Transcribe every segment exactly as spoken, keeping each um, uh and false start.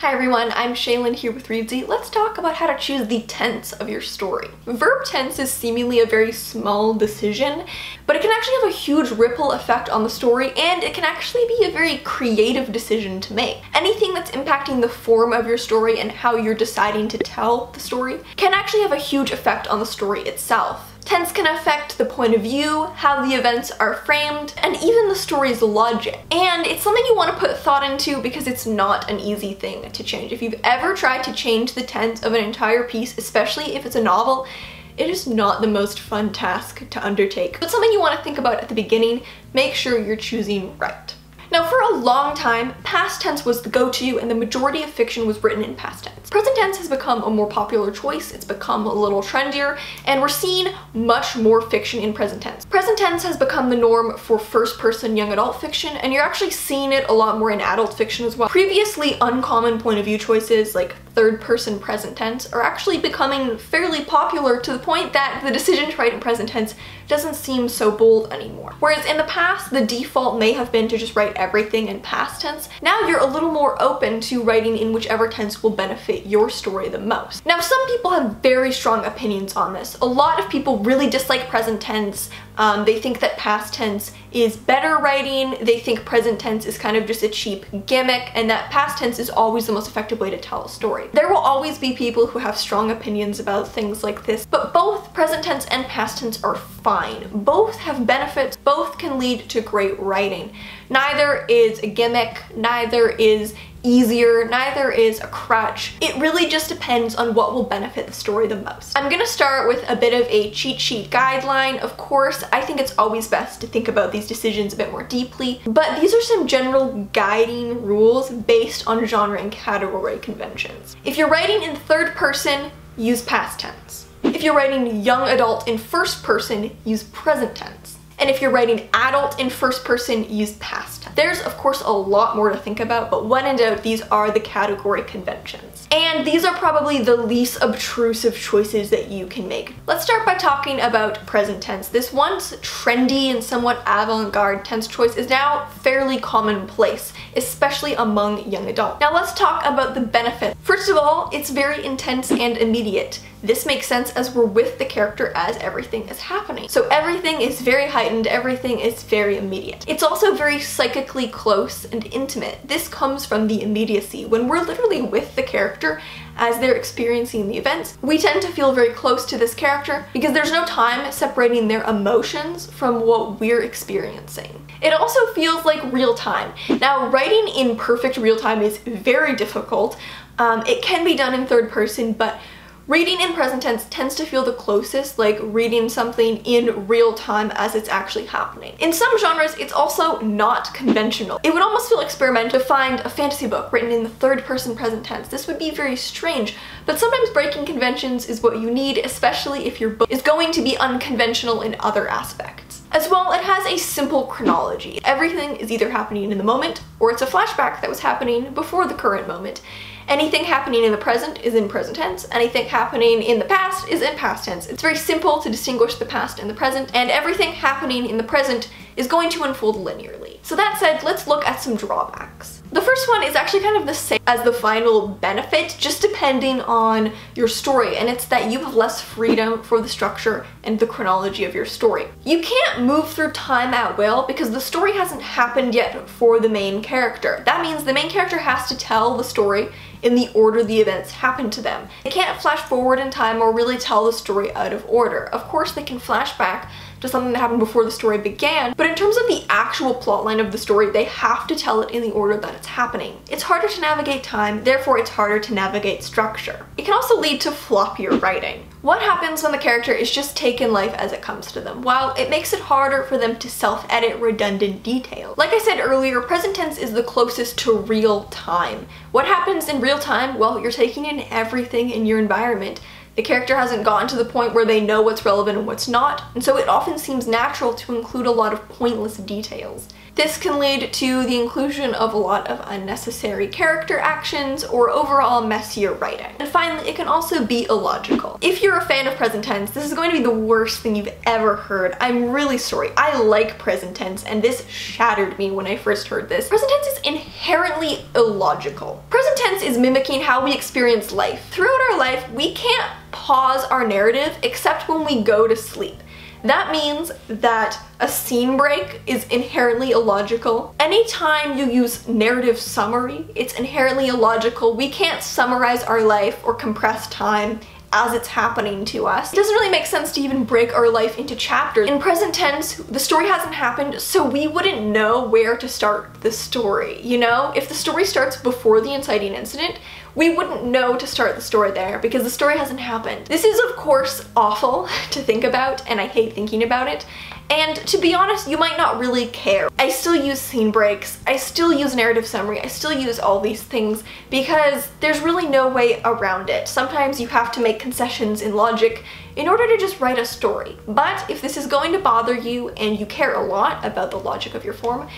Hi everyone, I'm Shaylin here with Reedsy. Let's talk about how to choose the tense of your story. Verb tense is seemingly a very small decision, but it can actually have a huge ripple effect on the story, and it can actually be a very creative decision to make. Anything that's impacting the form of your story and how you're deciding to tell the story can actually have a huge effect on the story itself. Tense can affect the point of view, how the events are framed, and even the story's logic. And it's something you want to put thought into because it's not an easy thing to change. If you've ever tried to change the tense of an entire piece, especially if it's a novel, it is not the most fun task to undertake. But something you want to think about at the beginning, make sure you're choosing right. Now, for a long time, past tense was the go-to, and the majority of fiction was written in past tense. Present tense has become a more popular choice, it's become a little trendier, and we're seeing much more fiction in present tense. Present tense has become the norm for first-person young adult fiction, and you're actually seeing it a lot more in adult fiction as well. Previously uncommon point of view choices, like third-person present tense, are actually becoming fairly popular to the point that the decision to write in present tense doesn't seem so bold anymore. Whereas in the past, the default may have been to just write everything in past tense, now you're a little more open to writing in whichever tense will benefit your story the most. Now, some people have very strong opinions on this. A lot of people really dislike present tense. Um, they think that past tense is better writing, they think present tense is kind of just a cheap gimmick, and that past tense is always the most effective way to tell a story. There will always be people who have strong opinions about things like this, but both present tense and past tense are fine. Both have benefits, both can lead to great writing. Neither is a gimmick, neither is easier, neither is a crutch. It really just depends on what will benefit the story the most. I'm gonna start with a bit of a cheat sheet guideline. Of course, I think it's always best to think about these decisions a bit more deeply, but these are some general guiding rules based on genre and category conventions. If you're writing in third person, use past tense. If you're writing young adult in first person, use present tense. And if you're writing adult in first person, use past tense. There's of course a lot more to think about, but when in doubt, these are the category conventions. And these are probably the least obtrusive choices that you can make. Let's start by talking about present tense. This once trendy and somewhat avant-garde tense choice is now fairly commonplace, especially among young adults. Now let's talk about the benefits. First of all, it's very intense and immediate. This makes sense as we're with the character as everything is happening. So everything is very heightened, everything is very immediate. It's also very psychically close and intimate. This comes from the immediacy. When we're literally with the character as they're experiencing the events, we tend to feel very close to this character because there's no time separating their emotions from what we're experiencing. It also feels like real time. Now, writing in perfect real time is very difficult. Um, it can be done in third person, but reading in present tense tends to feel the closest, like reading something in real time as it's actually happening. In some genres, it's also not conventional. It would almost feel experimental to find a fantasy book written in the third person present tense. This would be very strange, but sometimes breaking conventions is what you need, especially if your book is going to be unconventional in other aspects. As well, it has a simple chronology. Everything is either happening in the moment, or it's a flashback that was happening before the current moment. Anything happening in the present is in present tense. Anything happening in the past is in past tense. It's very simple to distinguish the past and the present, and everything happening in the present is going to unfold linearly. So that said, let's look at some drawbacks. The first one is actually kind of the same as the final benefit, just depending on your story, and it's that you have less freedom for the structure and the chronology of your story. You can't move through time at will because the story hasn't happened yet for the main character. That means the main character has to tell the story in the order the events happen to them. They can't flash forward in time or really tell the story out of order. Of course, they can flash back to something that happened before the story began, but in terms of the actual plotline of the story, they have to tell it in the order that it's happening. It's harder to navigate time, therefore it's harder to navigate structure. It can also lead to floppier writing. What happens when the character is just taking life as it comes to them? Well, it makes it harder for them to self-edit redundant details. Like I said earlier, present tense is the closest to real time. What happens in real time? Well, you're taking in everything in your environment. The character hasn't gotten to the point where they know what's relevant and what's not, and so it often seems natural to include a lot of pointless details. This can lead to the inclusion of a lot of unnecessary character actions or overall messier writing. And finally, it can also be illogical. If you're a fan of present tense, this is going to be the worst thing you've ever heard. I'm really sorry. I like present tense, and this shattered me when I first heard this. Present tense is inherently illogical. Present tense tense is mimicking how we experience life. Throughout our life, we can't pause our narrative except when we go to sleep. That means that a scene break is inherently illogical. Anytime you use narrative summary, it's inherently illogical. We can't summarize our life or compress time as it's happening to us. It doesn't really make sense to even break our life into chapters. In present tense, the story hasn't happened, so we wouldn't know where to start the story, you know? If the story starts before the inciting incident, we wouldn't know to start the story there because the story hasn't happened. This is, of course, awful to think about, and I hate thinking about it. And to be honest, you might not really care. I still use scene breaks, I still use narrative summary, I still use all these things because there's really no way around it. Sometimes you have to make concessions in logic in order to just write a story. But if this is going to bother you and you care a lot about the logic of your form,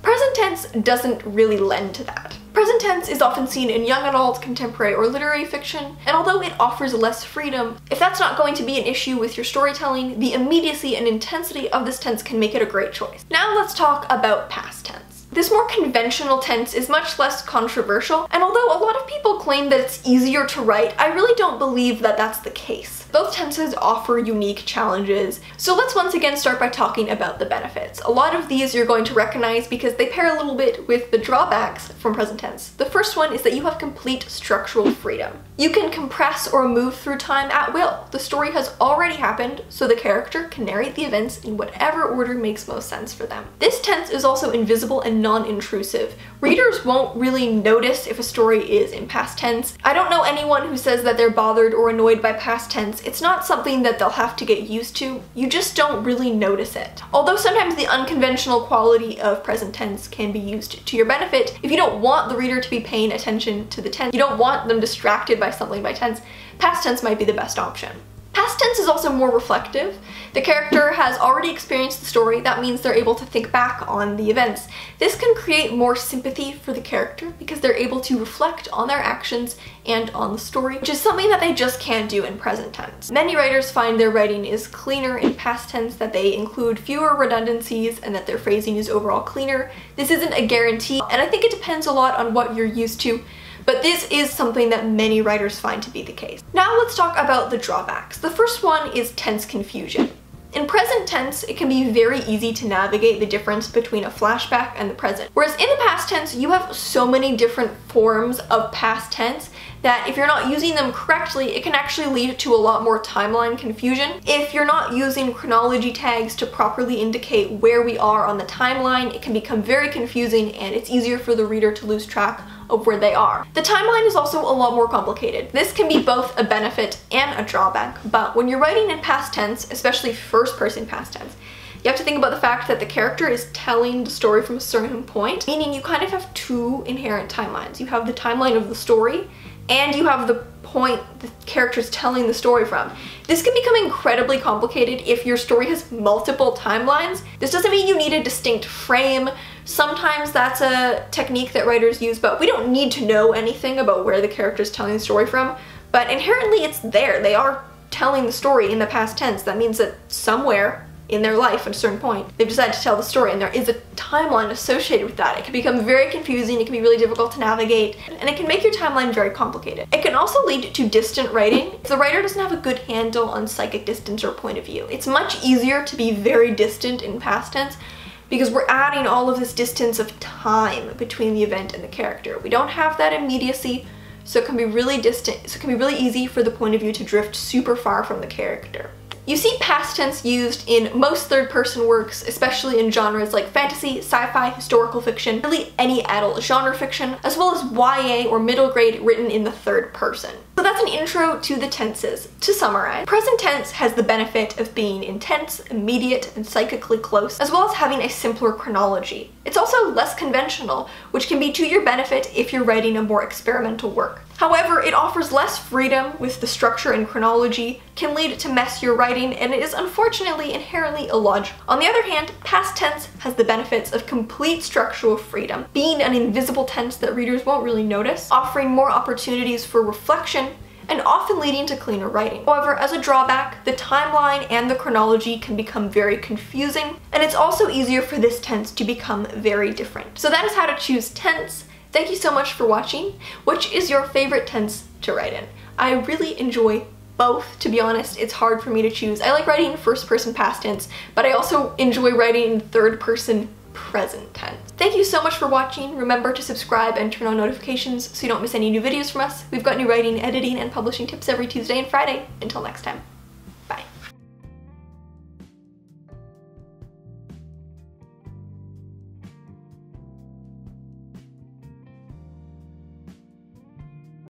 present tense doesn't really lend to that. Present tense is often seen in young adult, contemporary, or literary fiction, and although it offers less freedom, if that's not going to be an issue with your storytelling, the immediacy and intensity of this tense can make it a great choice. Now let's talk about past tense. This more conventional tense is much less controversial, and although a lot of people claim that it's easier to write, I really don't believe that that's the case. Both tenses offer unique challenges. So let's once again start by talking about the benefits. A lot of these you're going to recognize because they pair a little bit with the drawbacks from present tense. The first one is that you have complete structural freedom. You can compress or move through time at will. The story has already happened, so the character can narrate the events in whatever order makes most sense for them. This tense is also invisible and non-intrusive. Readers won't really notice if a story is in past tense. I don't know anyone who says that they're bothered or annoyed by past tense. It's not something that they'll have to get used to. You just don't really notice it. Although sometimes the unconventional quality of present tense can be used to your benefit. If you don't want the reader to be paying attention to the tense, you don't want them distracted by something by tense, past tense might be the best option. Past tense is also more reflective. The character has already experienced the story. That means they're able to think back on the events. This can create more sympathy for the character because they're able to reflect on their actions and on the story, which is something that they just can't do in present tense. Many writers find their writing is cleaner in past tense, that they include fewer redundancies, and that their phrasing is overall cleaner. This isn't a guarantee, and I think it depends a lot on what you're used to. But this is something that many writers find to be the case. Now let's talk about the drawbacks. The first one is tense confusion. In present tense, it can be very easy to navigate the difference between a flashback and the present. Whereas in the past tense, you have so many different forms of past tense that if you're not using them correctly, it can actually lead to a lot more timeline confusion. If you're not using chronology tags to properly indicate where we are on the timeline, it can become very confusing and it's easier for the reader to lose track of where they are. The timeline is also a lot more complicated. This can be both a benefit and a drawback, but when you're writing in past tense, especially first-person past tense, you have to think about the fact that the character is telling the story from a certain point, meaning you kind of have two inherent timelines. You have the timeline of the story, and you have the point the character's telling the story from. This can become incredibly complicated if your story has multiple timelines. This doesn't mean you need a distinct frame. Sometimes that's a technique that writers use, but we don't need to know anything about where the character's telling the story from. But inherently it's there. They are telling the story in the past tense. That means that somewhere in their life at a certain point, they've decided to tell the story, and there is a timeline associated with that. It can become very confusing, it can be really difficult to navigate, and it can make your timeline very complicated. It can also lead to distant writing. If the writer doesn't have a good handle on psychic distance or point of view, it's much easier to be very distant in past tense because we're adding all of this distance of time between the event and the character. We don't have that immediacy, so it can be really distant, so it can be really easy for the point of view to drift super far from the character. You see past tense used in most third-person works, especially in genres like fantasy, sci-fi, historical fiction, really any adult genre fiction, as well as Y A or middle grade written in the third person. So that's an intro to the tenses. To summarize, present tense has the benefit of being intense, immediate, and psychically close, as well as having a simpler chronology. It's also less conventional, which can be to your benefit if you're writing a more experimental work. However, it offers less freedom with the structure and chronology, can lead to messier writing, and it is unfortunately inherently illogical. On the other hand, past tense has the benefits of complete structural freedom, being an invisible tense that readers won't really notice, offering more opportunities for reflection, and often leading to cleaner writing. However, as a drawback, the timeline and the chronology can become very confusing, and it's also easier for this tense to become very different. So that is how to choose tense. Thank you so much for watching. Which is your favorite tense to write in? I really enjoy both, to be honest. It's hard for me to choose. I like writing in first person past tense, but I also enjoy writing in third person present tense. Thank you so much for watching. Remember to subscribe and turn on notifications so you don't miss any new videos from us. We've got new writing, editing, and publishing tips every Tuesday and Friday. Until next time.